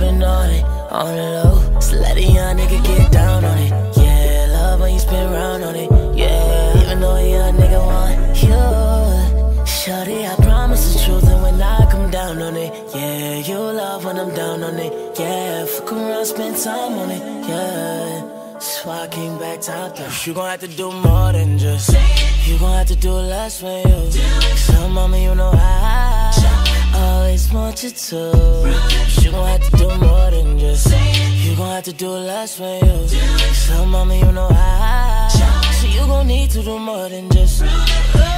I've been on it, on the low. So let a young nigga get down on it. Yeah, love when you spin round on it. Yeah, even though a young nigga want you, shorty, I promise the truth, and when I come down on it, yeah, you love when I'm down on it. Yeah, fuck around, spend time on it. Yeah, so I came back top down. You gon' have to do more than just, you gon' have to do less when you. So mommy, you know I always want you to. You gon' have to do more than just, you gon' have to do less when you. So mommy, you know I, so you gon' need to do more than just.